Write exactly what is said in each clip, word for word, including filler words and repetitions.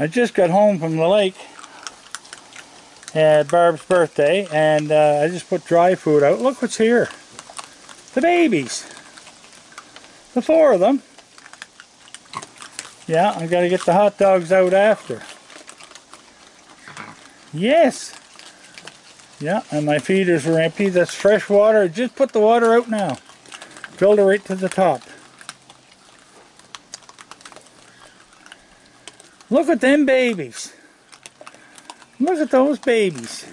I just got home from the lake at Barb's birthday, and uh, I just put dry food out. Look what's here. The babies. The four of them. Yeah, I've got to get the hot dogs out after. Yes. Yeah, and my feeders were empty. That's fresh water. I just put the water out now. Filled it right to the top. Look at them babies. Look at those babies.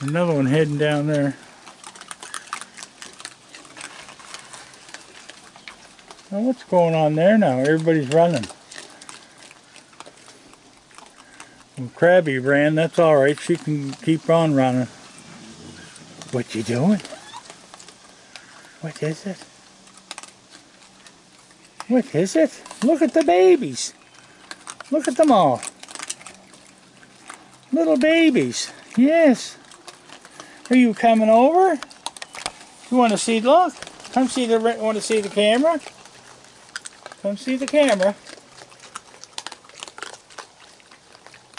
Another one heading down there. Now what's going on there now? Everybody's running. Well, Krabby ran, that's alright. She can keep on running. What you doing? What is it? What is it? Look at the babies. Look at them all. Little babies. Yes. Are you coming over? You want to see? Look. Come see the. Want to see the camera? Come see the camera.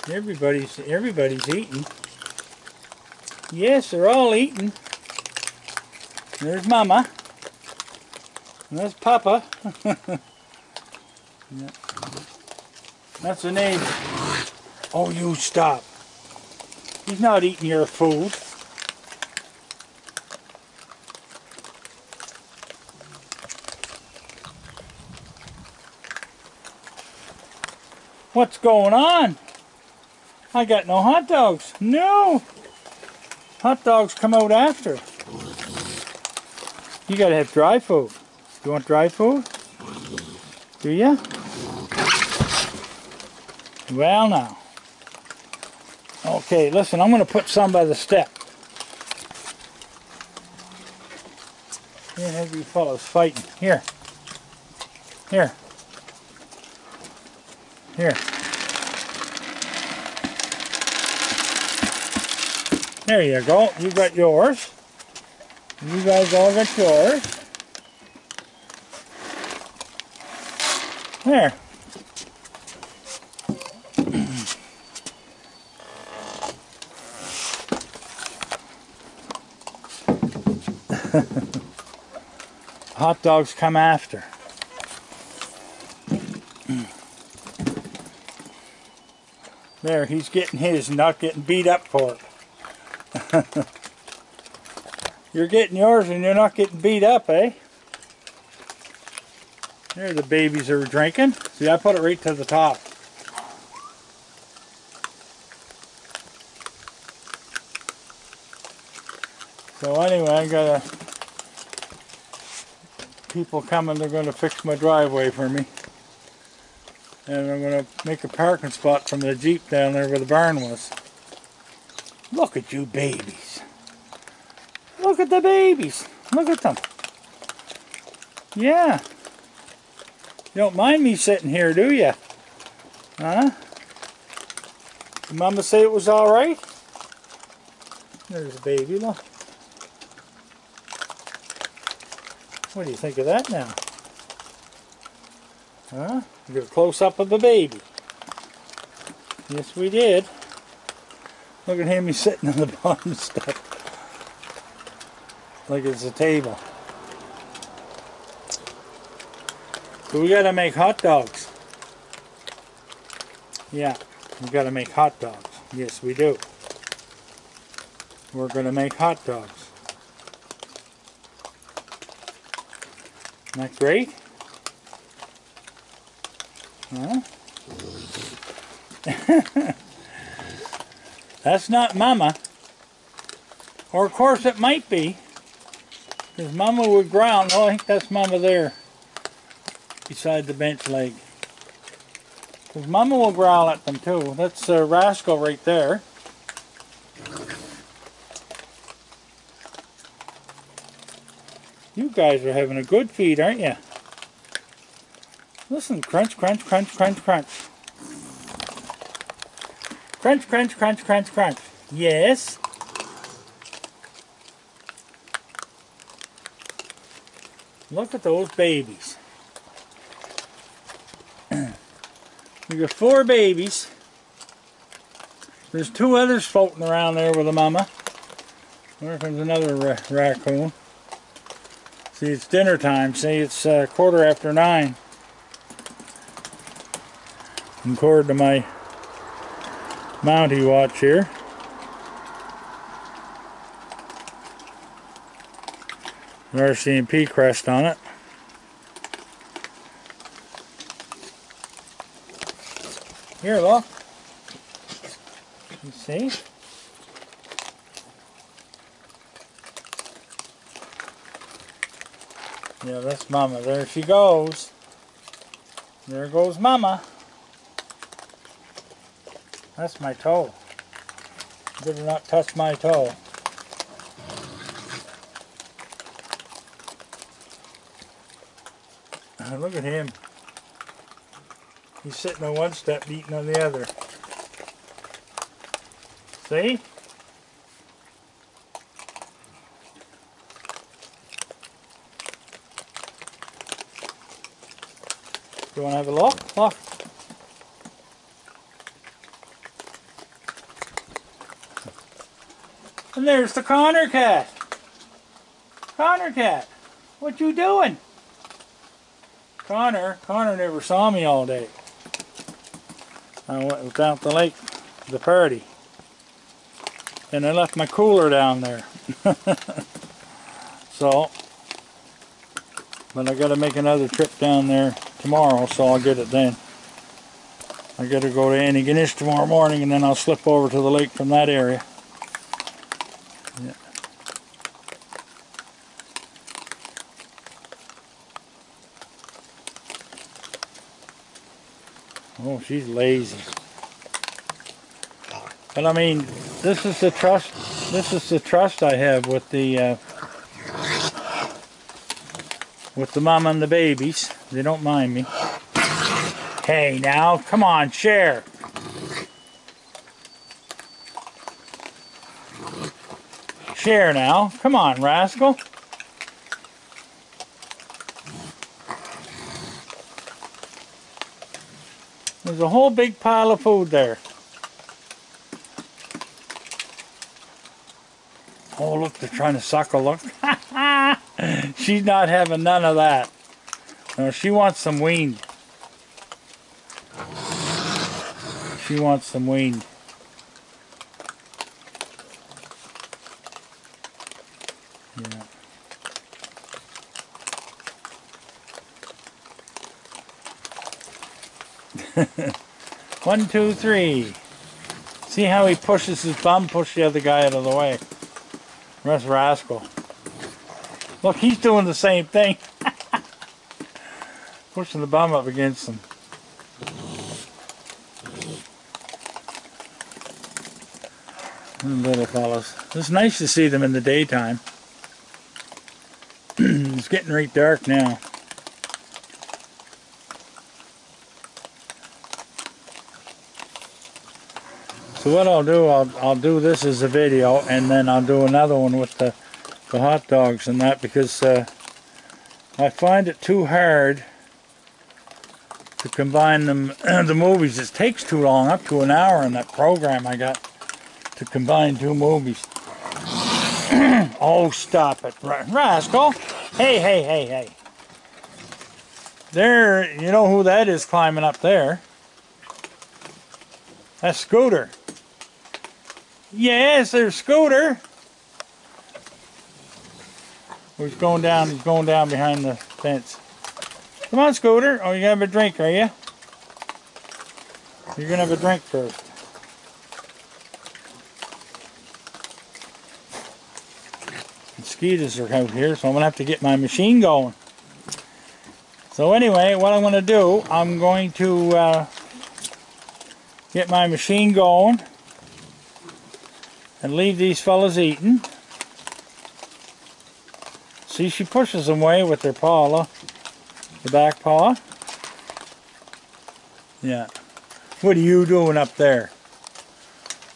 Everybody's. Everybody's eating. Yes, they're all eating. There's Mama. And there's Papa. Yeah. That's the name. Oh, you stop. He's not eating your food. What's going on? I got no hot dogs. No! Hot dogs come out after. You gotta have dry food. You want dry food? Do you? Well now. Okay, listen, I'm going to put some by the step. Can't have you fellas fighting. Here. Here. Here. There you go. You got yours. You guys all got yours. There. Hot dogs come after. There, he's getting his, not getting beat up for it. You're getting yours and you're not getting beat up, eh? There the babies are drinking. See, I put it right to the top. So anyway, I got a people coming. They're going to fix my driveway for me, and I'm going to make a parking spot from the Jeep down there where the barn was. Look at you babies. Look at the babies. Look at them. Yeah. You don't mind me sitting here, do you? Huh? Did Mama say it was all right? There's a baby, look. What do you think of that now? Huh? We got a close-up of the baby. Yes, we did. Look at him, he's sitting on the bottom step. Like it's a table. So we gotta make hot dogs. Yeah, we gotta make hot dogs. Yes, we do. We're gonna make hot dogs. Isn't that great? Huh? That's not Mama. Or of course it might be. Because Mama would ground. Oh, I think that's Mama there. Beside the bench leg. Because Mama will growl at them too. That's a rascal right there. You guys are having a good feed, aren't you? Listen, crunch, crunch, crunch, crunch, crunch. Crunch, crunch, crunch, crunch, crunch. Yes. Look at those babies. You got four babies. There's two others floating around there with a mama. There comes another ra raccoon. See, it's dinner time. See, it's uh, quarter after nine. And quarter to my Mountie watch here. An R C M P crest on it. Here, look. You see? Yeah, that's Mama. There she goes. There goes Mama. That's my toe. Better not touch my toe. Look at him. He's sitting on one step, eating on the other. See? You want to have a look? Look. And there's the Connor cat. Connor cat, what you doing? Connor, Connor never saw me all day. I went down to the lake, the party. And I left my cooler down there. So, but I got to make another trip down there tomorrow, so I'll get it then. I got to go to Annie Ganesh tomorrow morning, and then I'll slip over to the lake from that area. Yeah. Oh, she's lazy. But I mean, this is the trust. This is the trust I have with the uh, with the mom and the babies. They don't mind me. Hey, now, come on, share. Share now. Come on, rascal. There's a whole big pile of food there. Oh, look, they're trying to suckle, look. She's not having none of that. No, she wants some weaned. She wants some weaned. Yeah. One, two, three. See how he pushes his bum, push the other guy out of the way. That's rascal. Look, he's doing the same thing. Pushing the bum up against him. Them little fellas. It's nice to see them in the daytime. It's getting right dark now. So what I'll do, I'll, I'll do this as a video, and then I'll do another one with the, the hot dogs and that, because uh, I find it too hard to combine them, the movies. It takes too long, up to an hour in that program I got to combine two movies. Oh, stop it, rascal. Hey, hey, hey, hey. There, you know who that is climbing up there? That's Scooter. Yes, there's Scooter. He's going down, he's going down behind the fence. Come on, Scooter. Oh, you're going to have a drink, are you? You're going to have a drink first. Mosquitoes are out here, so I'm going to have to get my machine going. So anyway, what I'm going to do, I'm going to uh, get my machine going and leave these fellas eating. See, she pushes them away with their paw, the back paw. Yeah. What are you doing up there?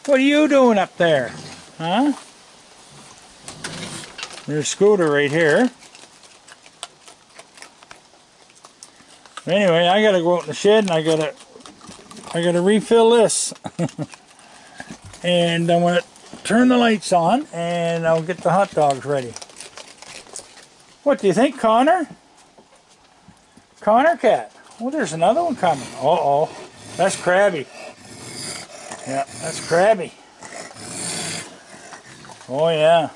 What are you doing up there? Huh? There's Scooter right here. Anyway, I gotta go out in the shed and I gotta I gotta refill this. And I'm gonna turn the lights on and I'll get the hot dogs ready. What do you think, Connor? Connor cat. Well, there's another one coming. Uh oh. That's Krabby. Yeah, that's Krabby. Oh yeah.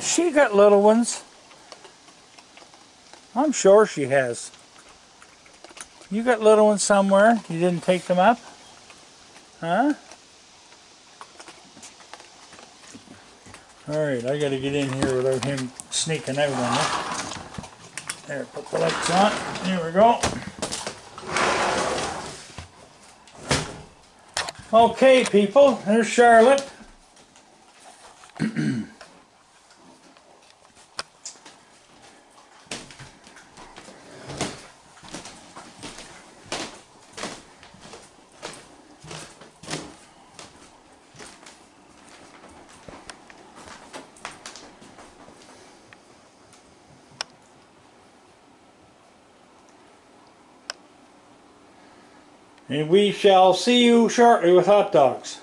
She got little ones. I'm sure she has. You got little ones somewhere? You didn't take them up? Huh? Alright, I gotta get in here without him sneaking out on me. There, put the lights on. There we go. Okay, people, there's Charlotte. And we shall see you shortly with hot dogs.